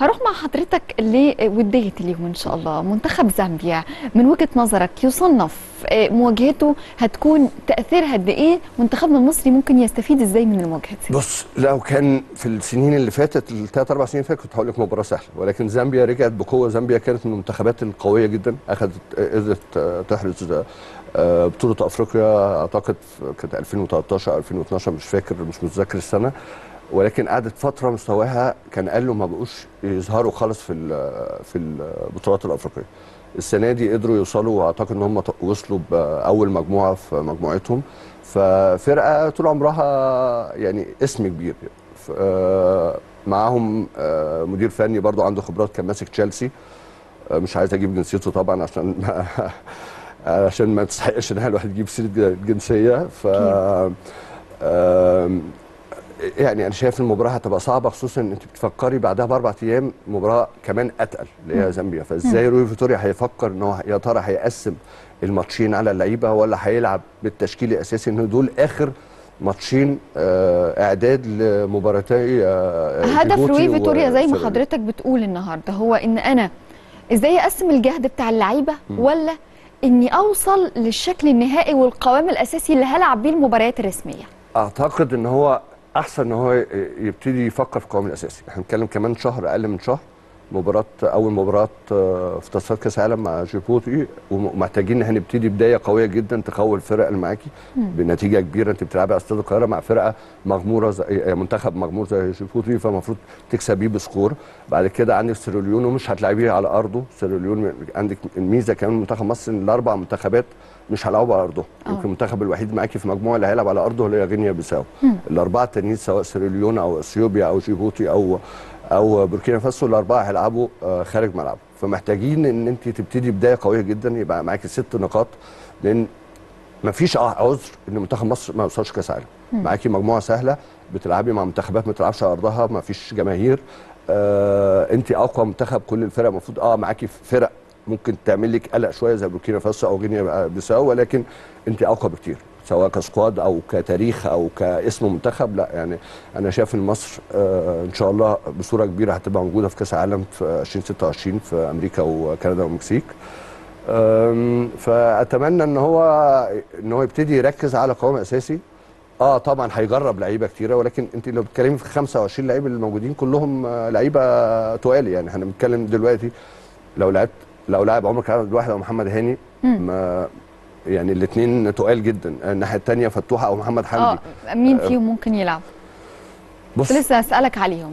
هروح مع حضرتك لودية اليوم إن شاء الله. منتخب زامبيا من وجهة نظرك يصنف مواجهته هتكون تأثيرها قد إيه؟ منتخبنا المصري ممكن يستفيد إزاي من المواجهة دي؟ بص، لو كان في السنين اللي فاتت الثلاث أربع سنين فاتت كنت هقول لك مباراة سهلة، ولكن زامبيا رجعت بقوة. زامبيا كانت من المنتخبات القوية جدا، أخذت قدرت تحرز بطولة أفريقيا أعتقد كانت 2013 أو 2012 مش فاكر مش متذكر السنة، ولكن قعدت فتره مستواها كان قال له ما بقوش يظهروا خالص في البطولات الافريقيه. السنه دي قدروا يوصلوا واعتقد ان هم وصلوا باول مجموعه في مجموعتهم، ففرقه طول عمرها يعني اسم كبير معاهم مدير فني برضو عنده خبرات، كان ماسك تشيلسي، مش عايز اجيب جنسيته طبعا عشان ما تستحقش ان الواحد يجيب سيره جنسيه. ف يعني انا شايف المباراه هتبقى صعبه، خصوصا ان انت بتفكري بعدها باربع ايام مباراه كمان اتقل اللي هي زامبيا، فازاي روي فيتوريا هيفكر ان هو يا ترى هيقسم الماتشين على اللعيبه ولا هيلعب بالتشكيل الاساسي، ان دول اخر ماتشين اعداد لمباراتي هدف روي فيتوريا زي ما حضرتك بتقول النهارده هو ان انا ازاي اقسم الجهد بتاع اللعيبه ولا اني اوصل للشكل النهائي والقوام الاساسي اللي هلعب بيه المباريات الرسميه. اعتقد ان هو احسن ان هو يبتدي يفكر في القوام الاساسي. احنا بنتكلم كمان شهر، اقل من شهر، مباراه اول مباراه في تصفيات كاس العالم مع جيبوتي، ومحتاجين ان احنا نبتدي بدايه قويه جدا تقوي الفرق اللي معاكي بنتيجه كبيره. انت بتلعبي على استاد القاهره مع فرقه مغموره زي منتخب مغمور زي جيبوتي، فالمفروض تكسبيه بسكور. بعد كده عندك سيراليون ومش هتلعبيه على ارضه، سيراليون عندك الميزه كمان منتخب مصر ان الاربع منتخبات مش هيلعبوا على ارضهم، يمكن المنتخب الوحيد معاكي في مجموعه اللي هيلعب على ارضه هي غينيا بيساو. الاربعه التانيين سواء سيراليون او اثيوبيا او جيبوتي او بوركينا فاسو الاربعه هيلعبوا خارج ملعبهم، فمحتاجين ان انت تبتدي بدايه قويه جدا، يبقى معاكي 6 نقاط، لان مفيش عذر ان منتخب مصر ما يوصلش كاس عالم. معاكي مجموعه سهله، بتلعبي مع منتخبات ما بتلعبش على ارضها، مفيش جماهير، انت اقوى منتخب كل الفرق المفروض معاكي فرق ممكن تعمل لك قلق شويه زي بوركينا فاسو او غينيا بيساو، ولكن انت اقوى بكتير سواء كسكواد او كتاريخ او كاسم منتخب. لا يعني انا شايف ان مصر ان شاء الله بصوره كبيره هتبقى موجوده في كاس العالم في 2026 في امريكا وكندا والمكسيك. فاتمنى ان هو يبتدي يركز على قوام اساسي. طبعا هيجرب لعيبه كتيره، ولكن انت لو بتتكلمي في 25 لعيب اللي موجودين كلهم لعيبه تقال، يعني احنا بنتكلم دلوقتي لو لعب عمر كعب الواحد او محمد هاني ما يعني الاثنين تقال جدا، الناحيه الثانيه فتوحه او محمد حمدي مين فيهم ممكن يلعب؟ بص لسه هسالك عليهم،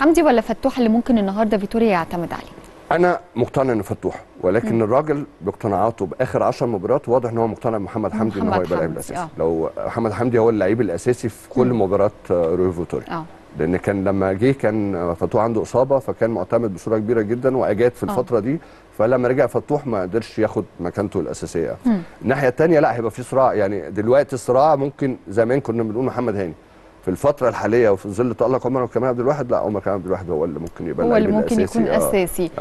حمدي ولا فتوحه اللي ممكن النهارده فيتوريا يعتمد عليه؟ انا مقتنع ان فتوحه، ولكن الراجل باقتناعاته باخر 10 مباريات واضح ان هو مقتنع بمحمد حمدي ان هو يبقى اللاعب الاساسي. لو محمد حمدي هو اللاعب الاساسي في كل مباراه روي فيتوريا، لان كان لما جه كان فتوح عنده اصابه فكان معتمد بصوره كبيره جدا واجاد في الفتره دي، فلما رجع فتوح ما قدرش ياخد مكانته الاساسيه. الناحيه الثانيه لا، هيبقى في صراع، يعني دلوقتي صراع ممكن زمان كنا بنقول محمد هاني، في الفتره الحاليه وفي ظل تالق عمر كمال عبد الواحد لا، عمر كمال عبد الواحد هو اللي ممكن يبقى الاساسي، هو اللي ممكن يكون اساسي.